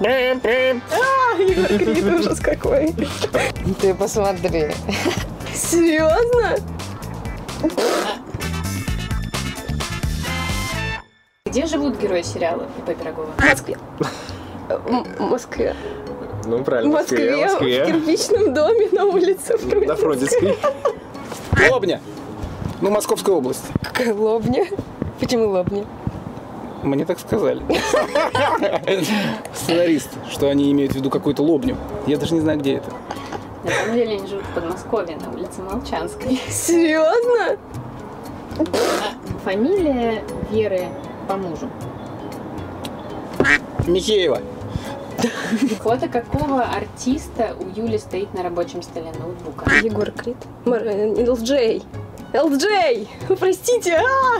Егор Крит, ужас какой. Ты посмотри. Серьезно? Где живут герои сериала ИП Пирогова? В Москве. Москве. Ну, правильно, в Москве. В кирпичном доме на улице Фродицкой. На Фродицкой. Лобня. Ну, Московская область. Какая Лобня? Почему Лобня? Мне так сказали. Сценарист, что они имеют в виду какую-то лобню. Я даже не знаю, где это. На самом деле они живут в Подмосковье, на улице Молчанской. Серьезно? Фамилия Веры по мужу. Михеева. Фото какого артиста у Юли стоит на рабочем столе ноутбука? Егор Крит. ЛДЖ. ЛДЖ! Простите!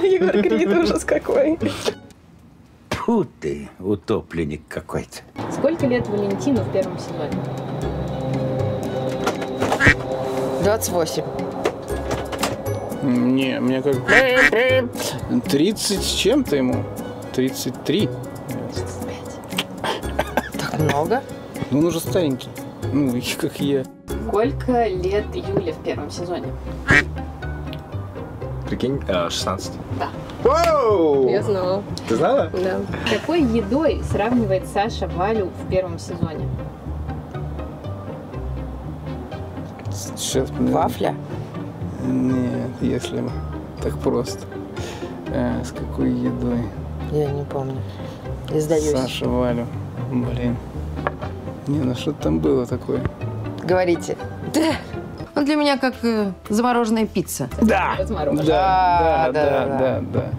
Егор Крит, ужас какой! Фу ты, утопленник какой-то. Сколько лет Валентину в первом сезоне? 28. Не, мне как... 30 с чем-то ему. 33. 35. Так много? Ну, он уже старенький. Ну, как я. Сколько лет Юле в первом сезоне? Прикинь, 16. Да. Воу! Я знала. Ты знала? Да. Какой едой сравнивает Саша Валю в первом сезоне? Сейчас, вафля? Нет, если бы. Так просто. С какой едой? Я не помню. Я сдаюсь. Саша Валю. Блин. Не, ну что там было такое? Говорите. Да. Он для меня как замороженная пицца. Да. Да.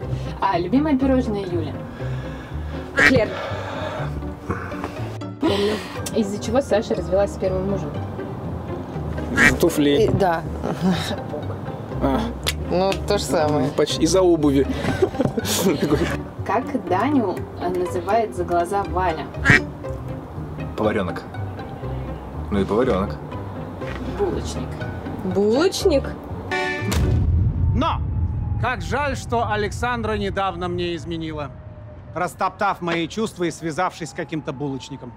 А любимое пирожное Юля? Эклер. Из-за чего Саша развелась с первым мужем? Туфли. Да. Ну, то же самое. Из-за обуви. Как Даню называет за глаза Валя? Поваренок. Ну и поваренок. Булочник. Булочник? Но! Как жаль, что Александра недавно мне изменила, растоптав мои чувства и связавшись с каким-то булочником.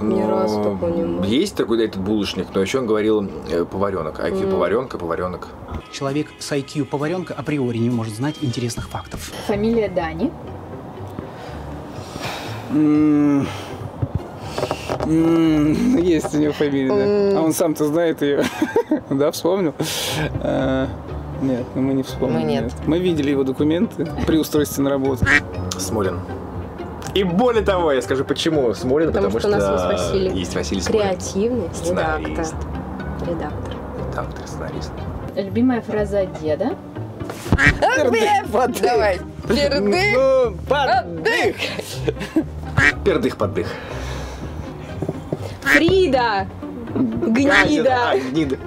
Но... Ни разу такого не было. Есть такой, да, этот булочник, но еще он говорил поваренок. IQ поваренка, поваренок. Человек с IQ поваренка априори не может знать интересных фактов. Фамилия Дани? Есть у него фамилия, да. А он сам-то знает ее. Да, вспомнил? Нет, мы не вспомнили. Нет. Мы видели его документы при устройстве на работу. Смолин. И более того, я скажу, почему Смолин, потому что у нас есть Василий Смолин. Креативный, сценарист. Редактор, сценарист. Любимая фраза деда? Давай. Пердых-поддых. Фрида! Гнида! Гнида!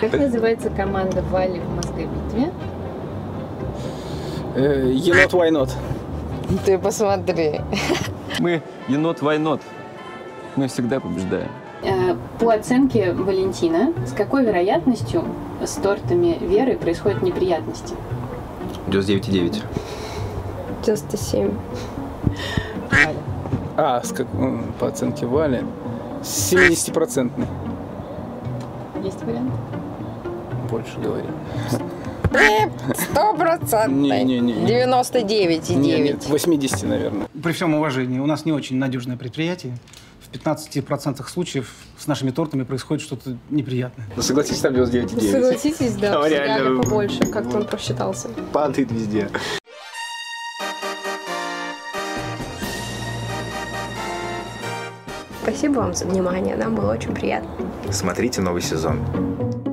Как называется команда Вали в Москве битве? Енот-Вайнот. Ты посмотри. Мы Енот-Вайнот. Мы всегда побеждаем. По оценке Валентина, с какой вероятностью с тортами Веры происходят неприятности? 99,9. 97. По оценке Вали, 70%. Есть вариант? Больше говори. 100%. Не. 99,9. 80, наверное. При всем уважении, у нас не очень надежное предприятие. В 15% случаев с нашими тортами происходит что-то неприятное. Ну, согласитесь, там 99,9. Согласитесь, да. Там реально побольше, как-то он просчитался. Падает везде. Спасибо вам за внимание, нам было очень приятно. Смотрите новый сезон.